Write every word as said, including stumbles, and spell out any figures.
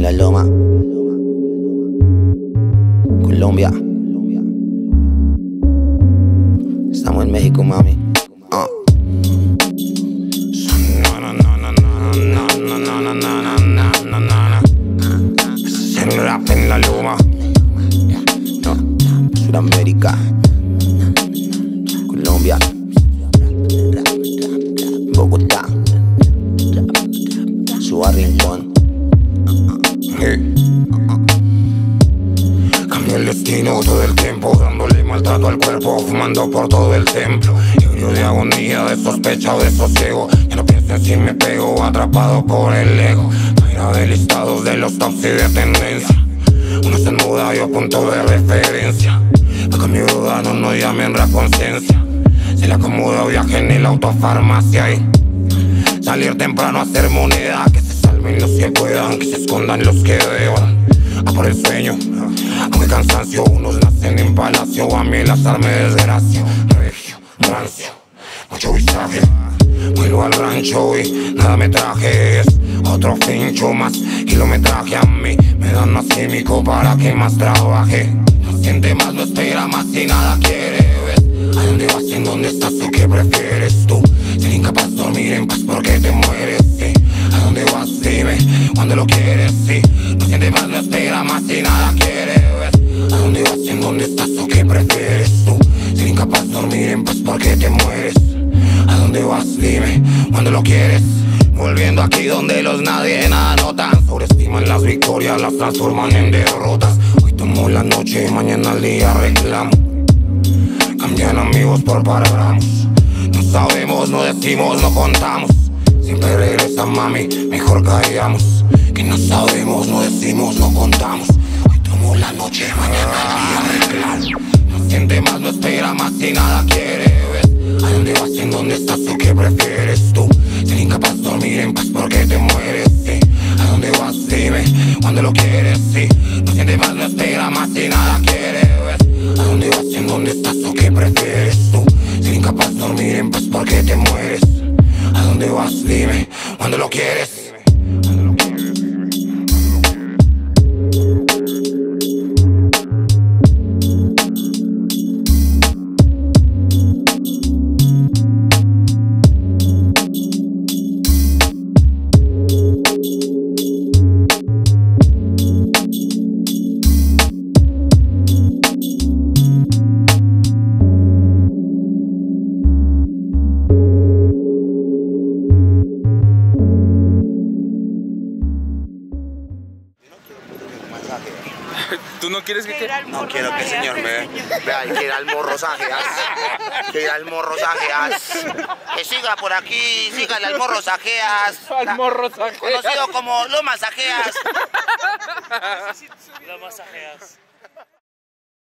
en la Loma, Colombia. Estamos en México, mami. Ah. El rap en la Loma, Sudamérica, Colombia, Bogotá, su rincón. Cambié el destino todo el tiempo, dándole maltrato al cuerpo, fumando por todo el templo. Ebrio de agonía, de sospecha o de sosiego, ya no pienso en si me pego, atrapado por el ego. Mira de listados de los tops y de tendencia, uno se muda y a punto de referencia. Acá mi duda no nos llamen la conciencia, se la acomoda viaje en el autofarmacia y salir temprano a hacer moneda. Que se salven los que puedan, que se escondan los que deban. A por el sueño, a mi cansancio, unos nacen en palacio, a mí el azar me desgracia. Regio, rancio, mucho visaje, vuelvo al rancho y nada me traje. Es otro fincho más, kilometraje a mí. Me dan más químico para que más trabaje. No siente más, no espera más y nada quiere. ¿Ves? ¿A dónde vas y en dónde estás tú? ¿Qué prefieres tú? Ser incapaz de dormir en paz porque te mueres, ¿sí? ¿A dónde vas? Dime, ¿cuándo lo quieres? ¿Sí? No siente más, no espera más y nada quiere. ¿Ves? ¿A dónde vas y en dónde estás tú? ¿Qué prefieres tú? Ser incapaz de dormir en paz porque te mueres. ¿A dónde vas? Dime, ¿cuándo lo quieres? Volviendo aquí donde los nadie nada notan. Sobreestiman las victorias, las transforman en derrotas. Hoy tomo la noche y mañana al día reclamo. Cambian amigos por paragramos. No sabemos, no decimos, no contamos. Siempre regresa mami, mejor callamos. Que no sabemos, no decimos, no contamos. Hoy tomo la noche y mañana al día reclamo. No siente más, no espera más y nada quiere. ¿Ves? ¿A dónde vas y en dónde estás tú? ¿Qué prefieres tú? Incapaz de dormir en paz porque te mueres, ¿sí? ¿A dónde vas? Dime, ¿cuándo lo quieres? ¿Sí? No sientes más, no espera más y nada quieres, ¿ves? ¿A dónde vas? ¿En dónde estás? ¿O qué prefieres tú? Ser incapaz de dormir en paz porque te mueres. ¿A dónde vas? Dime, ¿cuándo lo quieres? ¿Tú no quieres que quede? No quiero que el señor me vea y que ir al morro sajeas. Que ir al morro sajeas. Que siga por aquí, sígale al morro sajeas. Al morro sajeas. Conocido como Loma Sajeas. Loma Sajeas.